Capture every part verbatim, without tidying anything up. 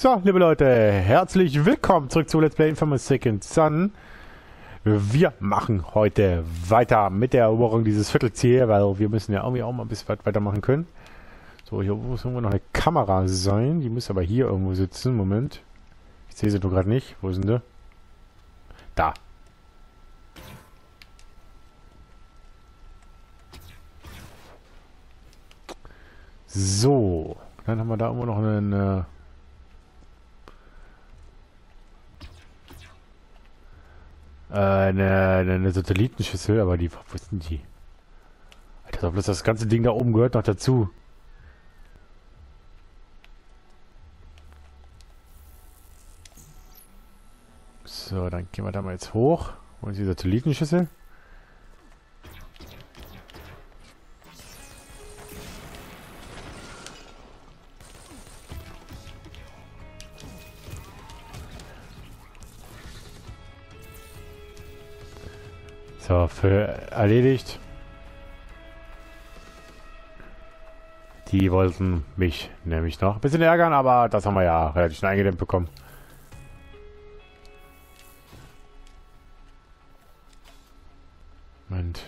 So, liebe Leute, herzlich willkommen zurück zu Let's Play Infamous Second Son. Wir machen heute weiter mit der Eroberung dieses Viertels hier, weil wir müssen ja irgendwie auch mal ein bisschen weitermachen können. So, hier muss irgendwo noch eine Kamera sein. Die muss aber hier irgendwo sitzen. Moment. Ich sehe sie doch gerade nicht. Wo sind sie? Da. So. Dann haben wir da irgendwo noch einen... Eine, eine Satellitenschüssel, aber die, wo sind die? Alter, bloß das ganze Ding da oben gehört noch dazu. So, dann gehen wir da mal jetzt hoch. Wo ist die Satellitenschüssel? So, für erledigt. Die wollten mich nämlich noch ein bisschen ärgern, aber das haben wir ja relativ schnell eingedämmt bekommen. Moment.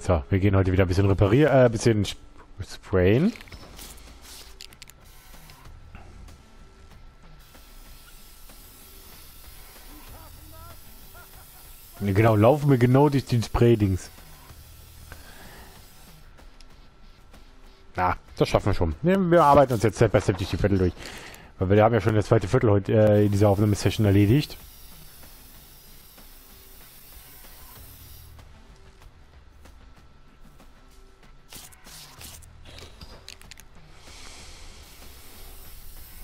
So, wir gehen heute wieder ein bisschen reparieren, äh, ein bisschen sp sprayen. Genau, laufen wir genau durch die Spraydings. Na, das schaffen wir schon. Wir arbeiten uns jetzt Step by Step durch die Viertel durch. Weil wir haben ja schon das zweite Viertel heute äh, in dieser Aufnahmesession erledigt.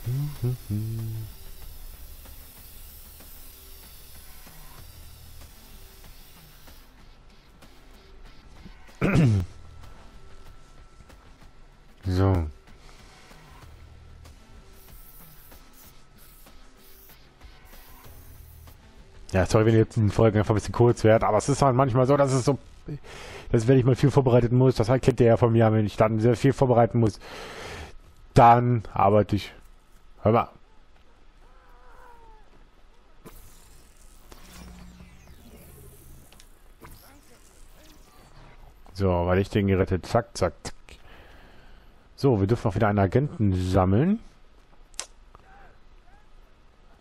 Hm, hm, hm. So. Ja, sorry, wenn die letzten Folgen einfach ein bisschen kurz werden, aber es ist halt manchmal so, dass es so, dass wenn ich mal viel vorbereiten muss, das halt kennt ihr ja von mir, wenn ich dann sehr viel vorbereiten muss, dann arbeite ich. Hör mal. So, weil ich den gerettet. Zack, zack, zack. So, wir dürfen auch wieder einen Agenten sammeln.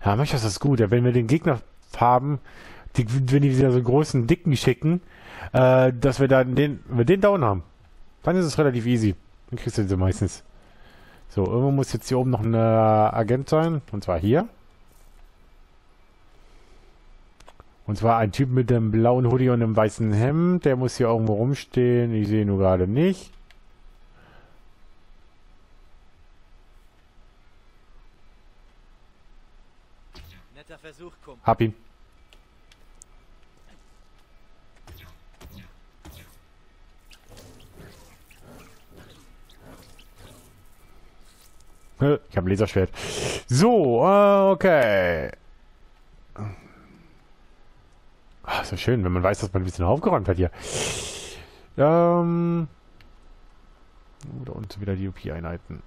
Ja, manchmal ist das gut. Ja, wenn wir den Gegner haben, die, wenn die wieder so großen, dicken schicken, äh, dass wir dann den, wenn wir den down haben, dann ist es relativ easy. Dann kriegst du den so meistens. So, irgendwo muss jetzt hier oben noch ein äh, Agent sein. Und zwar hier. Und zwar ein Typ mit einem blauen Hoodie und einem weißen Hemd. Der muss hier irgendwo rumstehen. Ich sehe ihn nur gerade nicht. Netter Versuch, Kumpel. Hab ihn. Ich habe ein Laserschwert. So, okay. Ach, so schön, wenn man weiß, dass man ein bisschen aufgeräumt hat hier. Ähm. Da unten wieder die O P-Einheiten.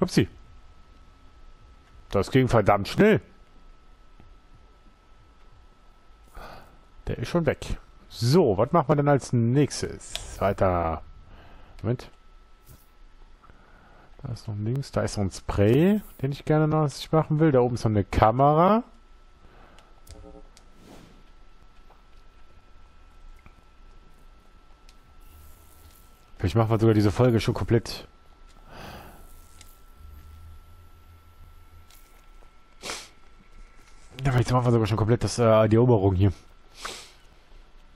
Upsi. Das ging verdammt schnell. Der ist schon weg. So, was machen wir denn als nächstes? Weiter. Moment. Da ist noch links, da ist noch ein Spray, den ich gerne noch machen will. Da oben ist noch eine Kamera. Vielleicht machen wir sogar diese Folge schon komplett. Ja, vielleicht machen wir sogar schon komplett das, äh, die Eroberung hier.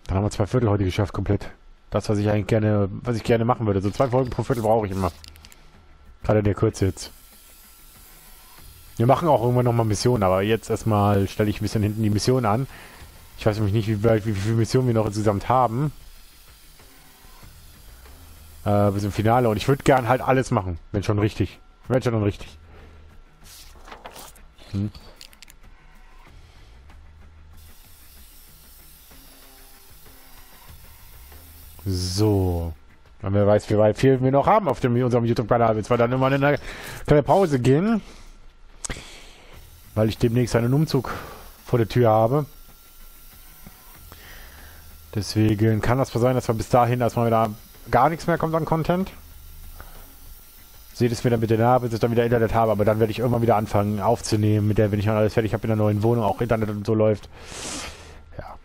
Dann haben wir zwei Viertel heute geschafft, komplett. Das, was ich eigentlich gerne, was ich gerne machen würde. So zwei Folgen pro Viertel brauche ich immer. Gerade der Kurze jetzt. Wir machen auch irgendwann nochmal Missionen, aber jetzt erstmal stelle ich ein bisschen hinten die Mission an. Ich weiß nämlich nicht, wie, weit, wie viele Missionen wir noch insgesamt haben. Äh, bis im Finale. Und ich würde gern halt alles machen. Wenn schon richtig. Wenn schon richtig. Hm. So. Und wer weiß, wie weit viel wir noch haben auf dem, unserem YouTube-Kanal. Wird zwar dann immer in eine kleine Pause gehen, weil ich demnächst einen Umzug vor der Tür habe. Deswegen kann das sein, dass wir bis dahin erstmal wieder gar nichts mehr kommt an Content. Seht es mir dann bitte nach, bis ich dann wieder Internet habe. Aber dann werde ich irgendwann wieder anfangen aufzunehmen, mit der, wenn ich dann alles fertig habe in der neuen Wohnung, auch Internet und so läuft. Ja.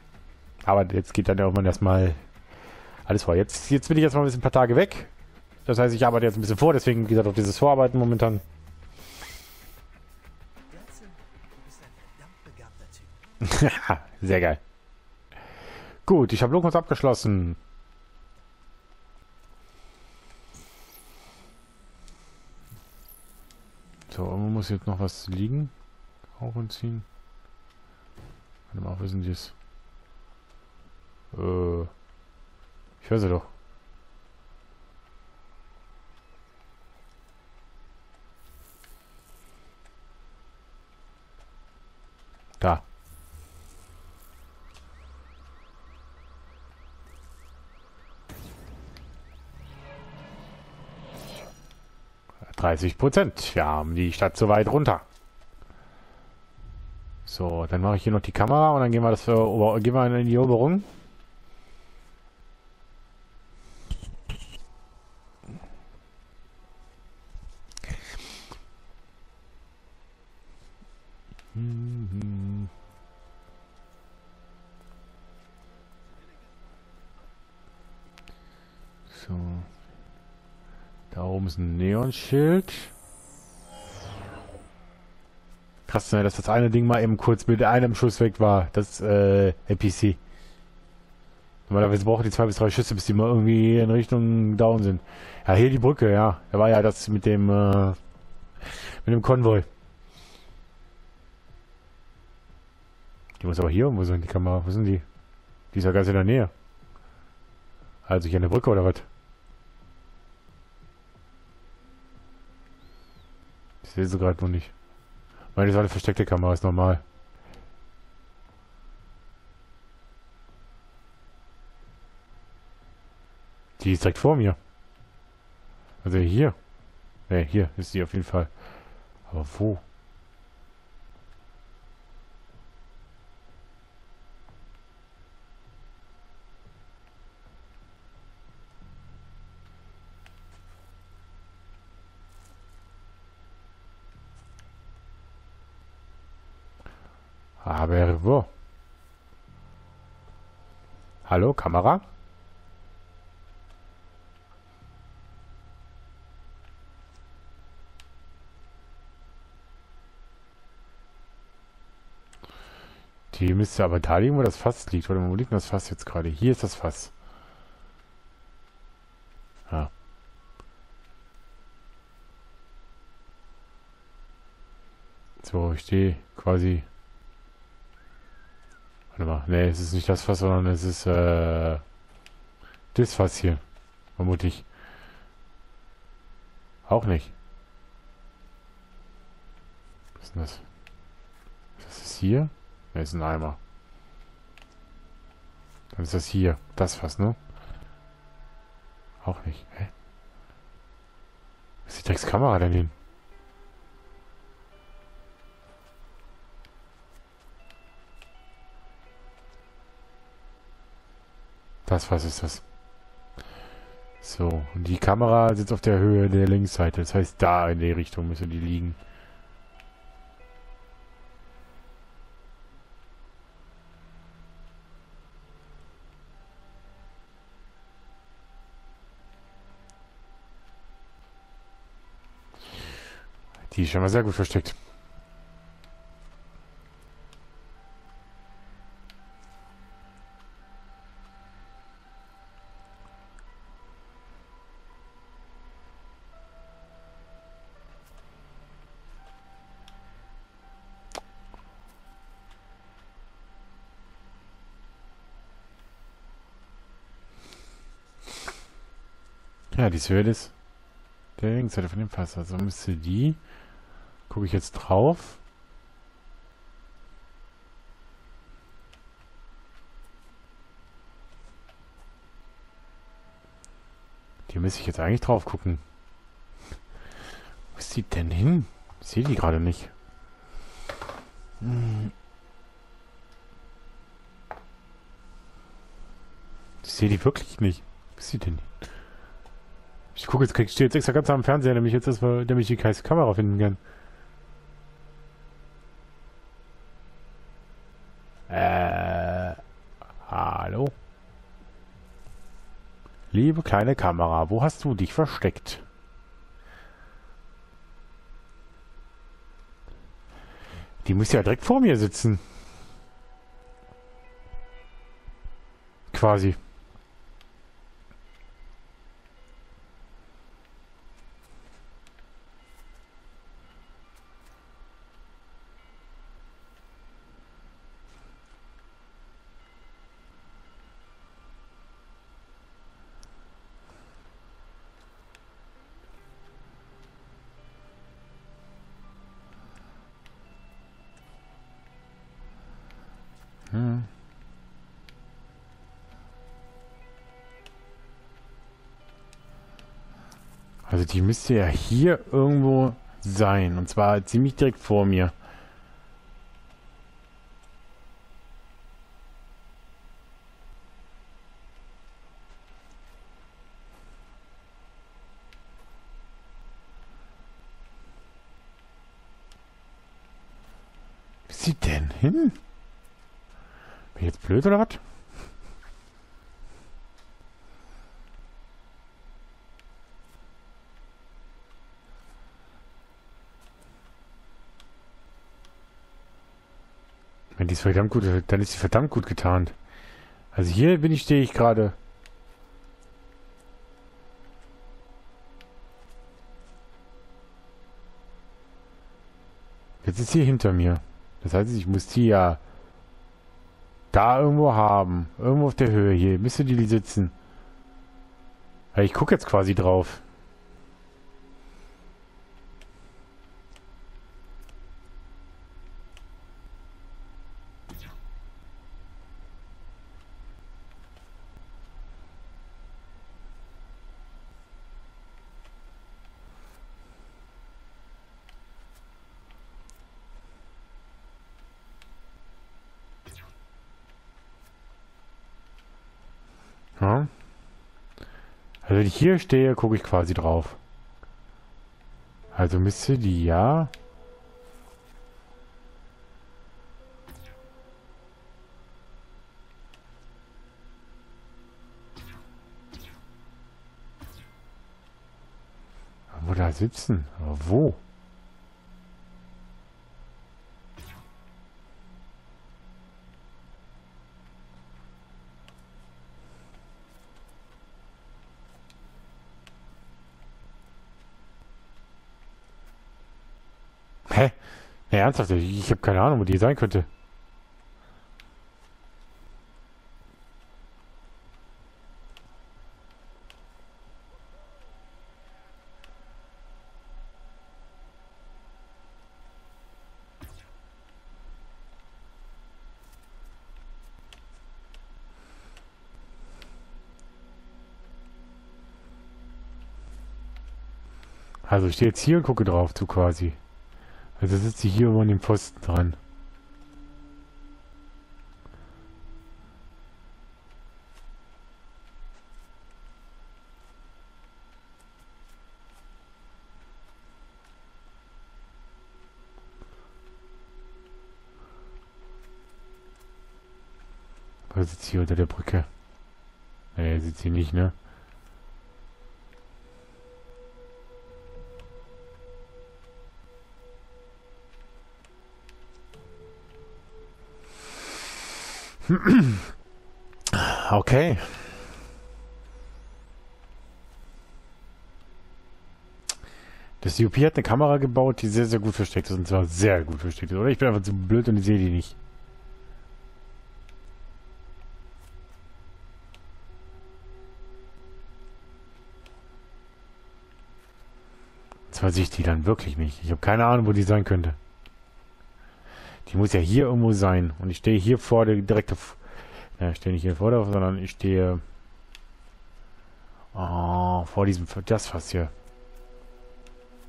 Aber jetzt geht dann irgendwann erstmal alles vor. Jetzt, jetzt bin ich erstmal ein bisschen ein paar Tage weg. Das heißt, ich arbeite jetzt ein bisschen vor, deswegen, wie gesagt, auch dieses Vorarbeiten momentan. Sehr geil. Gut, ich habe Lokus abgeschlossen. So, man muss jetzt noch was liegen. Auch und ziehen. Warte mal, wo sind die jetzt? Äh. Ich höre sie doch. Da. dreißig Prozent. Wir haben die Stadt so weit runter. So, dann mache ich hier noch die Kamera und dann gehen wir, das für Ober gehen wir in die Eroberung. So. Da oben ist ein Neonschild. Krass, ne, dass das eine Ding mal eben kurz mit einem Schuss weg war. Das äh, N P C. Normalerweise brauchen die zwei bis drei Schüsse, bis die mal irgendwie in Richtung down sind. Ja, hier die Brücke, ja. Da war ja das mit dem äh, mit dem Konvoi. Die muss aber hier irgendwo sein, die Kamera. Wo sind die? Die ist ja ganz in der Nähe. Also hier eine Brücke oder was? Ich sehe sie gerade noch nicht. Meine, das war eine versteckte Kamera, ist normal. Die ist direkt vor mir. Also hier. Ne, hier ist die auf jeden Fall. Aber wo? Aber wo? Hallo, Kamera? Die müsste aber da liegen, wo das Fass liegt. Oder wo liegt denn das Fass jetzt gerade? Hier ist das Fass. Ja. So, ich stehe quasi... Warte mal, ne, es ist nicht das Fass, sondern es ist, äh, das Fass hier. Vermutlich. Auch nicht. Was ist denn das? Das ist hier? Ne, ist ein Eimer. Dann ist das hier. Das Fass, ne? Auch nicht. Hä? Wo ist die Dreckskamera denn hin? Das, was ist das? So, und die Kamera sitzt auf der Höhe der Linksseite. Das heißt, da in die Richtung müssen die liegen. Die ist schon mal sehr gut versteckt. Ja, die Höhe ist der Linksseite von dem Fass. Also müsste die... Gucke ich jetzt drauf. Hier müsste ich jetzt eigentlich drauf gucken. Wo ist die denn hin? Ich sehe die gerade nicht. Hm. Ich sehe die wirklich nicht. Wo ist die denn hin? Ich gucke jetzt, stehe jetzt extra ganz am Fernseher, damit ich jetzt erstmal, damit ich die heiße Kamera finden kann. Äh, hallo? Liebe kleine Kamera, wo hast du dich versteckt? Die muss ja direkt vor mir sitzen. Quasi. Also die müsste ja hier irgendwo sein. Und zwar ziemlich direkt vor mir. Wo ist sie denn hin? Bin ich jetzt blöd oder was? Wenn die ist verdammt gut, dann ist sie verdammt gut getarnt. Also hier bin ich, stehe ich gerade. Jetzt ist sie hinter mir. Das heißt, ich muss die ja da irgendwo haben. Irgendwo auf der Höhe hier. Müsste die sitzen. Ich gucke jetzt quasi drauf. Ja. Also wenn ich hier stehe, gucke ich quasi drauf. Also müsste die ja... Wo da sitzen? Aber wo? Hä? Ne, ernsthaft, ich habe keine Ahnung, wo die sein könnte. Also ich stehe jetzt hier und gucke drauf zu quasi. Also sitzt sie hier über dem Pfosten dran. Was sitzt hier unter der Brücke? Nee, sitzt sie nicht, ne? Okay. Das U P hat eine Kamera gebaut, die sehr, sehr gut versteckt ist. Und zwar sehr gut versteckt ist. Oder ich bin einfach zu blöd und ich sehe die nicht. Und zwar sehe ich die dann wirklich nicht. Ich habe keine Ahnung, wo die sein könnte. Die muss ja hier irgendwo sein. Und ich stehe hier vor der direkte... F- Na, ich stehe nicht hier vor der, sondern ich stehe Oh, vor diesem... Das Fass hier.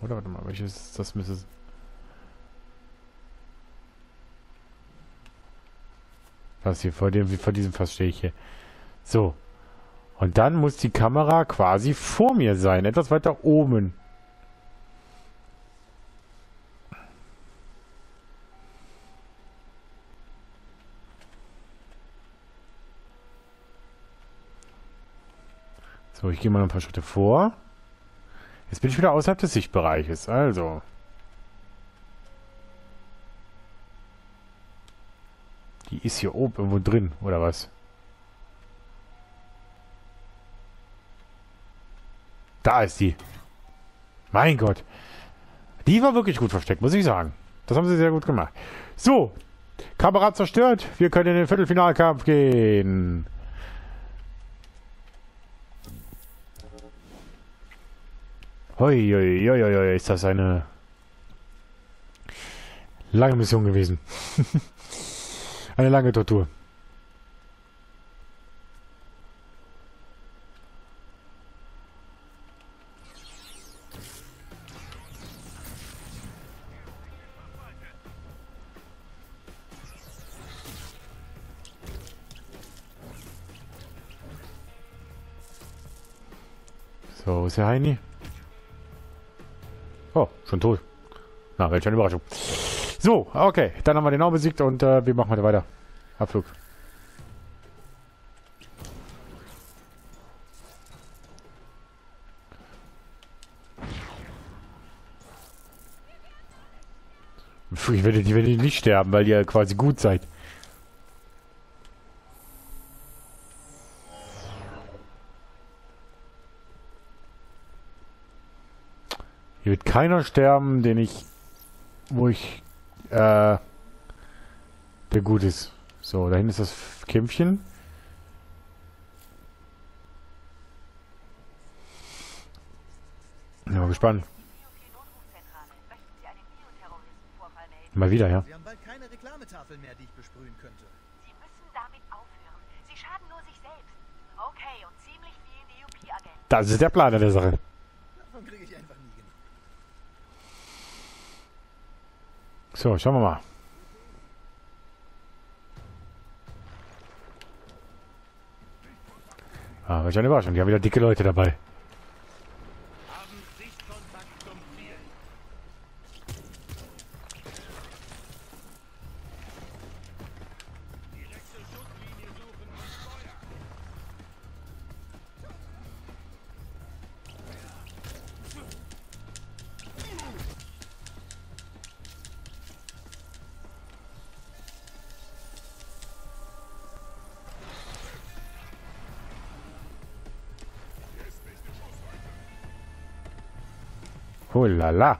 Oder warte mal, welches... Das müsste... Das hier, vor dem, vor diesem Fass stehe ich hier. So. Und dann muss die Kamera quasi vor mir sein. Etwas weiter oben. So, ich gehe mal ein paar Schritte vor. Jetzt bin ich wieder außerhalb des Sichtbereiches. Also. Die ist hier oben irgendwo drin, oder was? Da ist die. Mein Gott. Die war wirklich gut versteckt, muss ich sagen. Das haben sie sehr gut gemacht. So. Kamera zerstört. Wir können in den Viertelfinalkampf gehen. Hoi, hoi, hoi, hoi, ist das eine lange Mission gewesen. Eine lange Tortur. So, ist der Heini? Oh, schon tot. Na, welche eine Überraschung. So, okay. Dann haben wir den auch besiegt und äh, wir machen heute weiter. Abflug. Puh, ich werde, ich werde nicht sterben, weil ihr quasi gut seid. Hier wird keiner sterben, den ich, wo ich, äh, der gut ist. So, dahin ist das Kämpfchen. Bin mal gespannt. Mal wieder, ja. Wir haben bald keine Reklametafel mehr, die ich besprühen könnte. Sie müssen damit aufhören. Sie schaden nur sich selbst. Okay, und ziemlich wie die U P-Agenten. Das ist der Plan an der Sache. Davon kriege ich einfach nie. So, schauen wir mal. Ah, welche eine Überraschung. Die haben wieder dicke Leute dabei. Oh la la.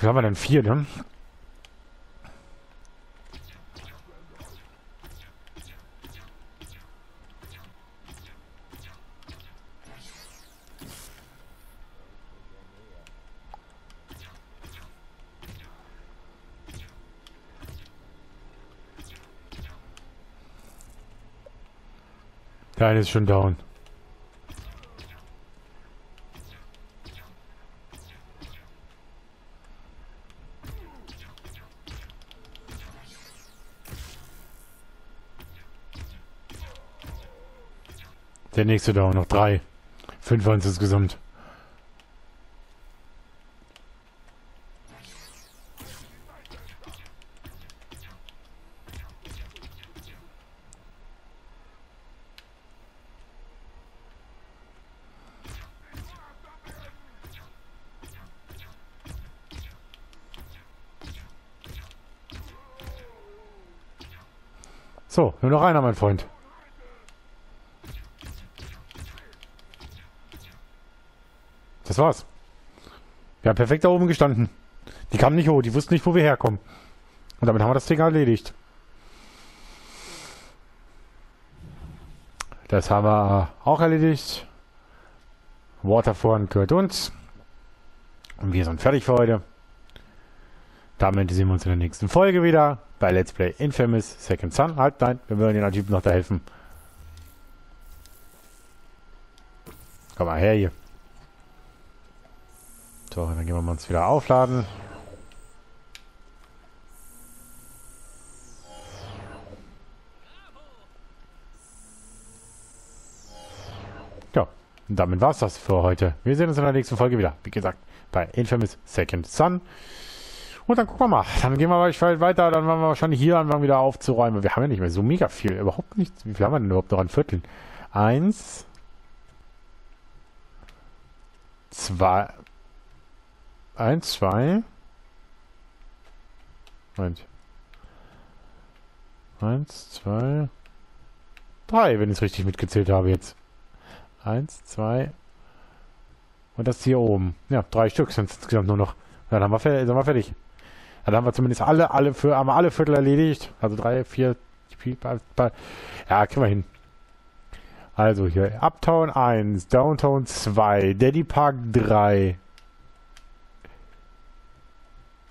Wie haben wir denn vier, ne? Der eine ist schon down. Der nächste down, noch drei. Fünf waren es insgesamt. So, nur noch einer, mein Freund. Das war's. Wir haben perfekt da oben gestanden. Die kamen nicht hoch, die wussten nicht, wo wir herkommen. Und damit haben wir das Ding erledigt. Das haben wir auch erledigt. Waterfront gehört uns. Und wir sind fertig für heute. Damit sehen wir uns in der nächsten Folge wieder bei Let's Play Infamous Second Son. Halt, nein, wir würden den Typen noch da helfen. Komm mal her hier. So, dann gehen wir uns wieder aufladen. Ja, und damit war's das für heute. Wir sehen uns in der nächsten Folge wieder. Wie gesagt, bei Infamous Second Son. Und dann gucken wir mal. Dann gehen wir wahrscheinlich weiter. Dann werden wir wahrscheinlich hier anfangen, wieder aufzuräumen. Wir haben ja nicht mehr so mega viel. Überhaupt nichts. Wie viel haben wir denn überhaupt noch an Vierteln? Eins. Zwei. Eins, zwei. Moment. Eins, zwei. Drei, wenn ich es richtig mitgezählt habe jetzt. Eins, zwei. Und das hier oben. Ja, drei Stück sind es insgesamt nur noch. Ja, dann haben wir, sind wir fertig. Dann haben wir zumindest alle, alle, für, haben wir alle Viertel erledigt. Also drei, vier. Ja, kriegen wir hin. Also hier Uptown eins, Downtown zwei, Daddy Park drei.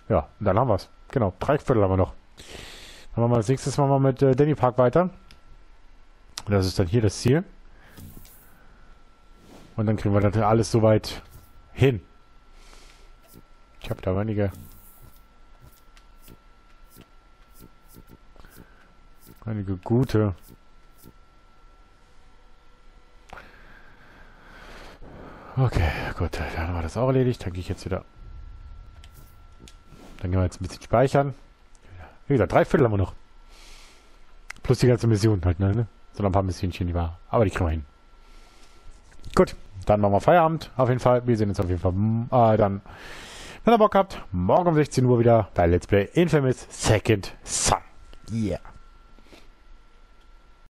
Ja, dann haben wir es. Genau, drei Viertel haben wir noch. Dann machen wir das nächste Mal mal mit äh, Daddy Park weiter. Das ist dann hier das Ziel. Und dann kriegen wir natürlich alles soweit hin. Ich habe da einige, einige gute. Okay, gut, dann haben wir das auch erledigt. Dann gehe ich jetzt wieder. Dann gehen wir jetzt ein bisschen speichern. Wie gesagt, drei Viertel haben wir noch. Plus die ganze Mission halt, ne? So ein paar Missionchen, die war. Aber die kriegen wir hin. Gut, dann machen wir Feierabend. Auf jeden Fall. Wir sehen uns auf jeden Fall äh, dann. Wenn ihr Bock habt, morgen um sechzehn Uhr wieder bei Let's Play Infamous Second Son. Yeah.